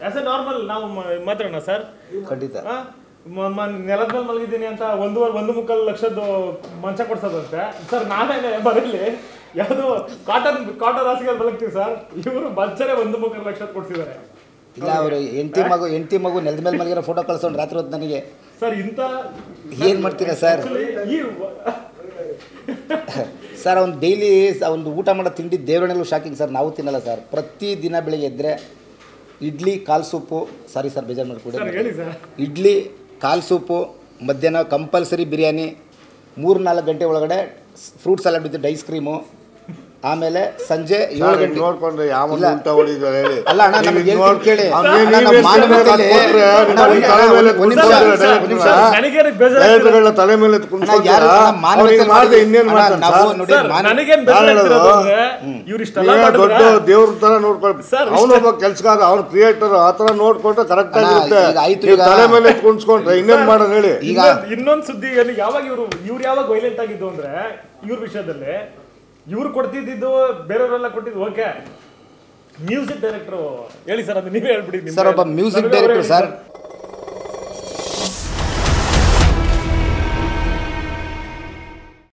As a normal now, Matrana, sir. Nelatmal Malgidinanta, Vandumukal Lakshado, Manchakosada, sir Nana Barile, Yadu, Cotton Rasical Collective, sir. You were Banchara Vandumukal Lakshakosida. Intimago, Nelmal Malia photographs on Ratro than here. Sir, Inta here Martina, sir. Sir, on daily is on the Utamana Tindi, they were shocking, sir. Now, Tinala, sir. Prati Dinabele, Idli, Kalsupo, sorry, sir, Benjamin Kuda, Idli, Kalsupo, Madena, compulsory biryani, Murnala Gante, fruit salad with the ice cream. Amele, Sanjay, you are going to work on the Yaman Tower. Alana, I am going to you were music director. Sir, music director, sir.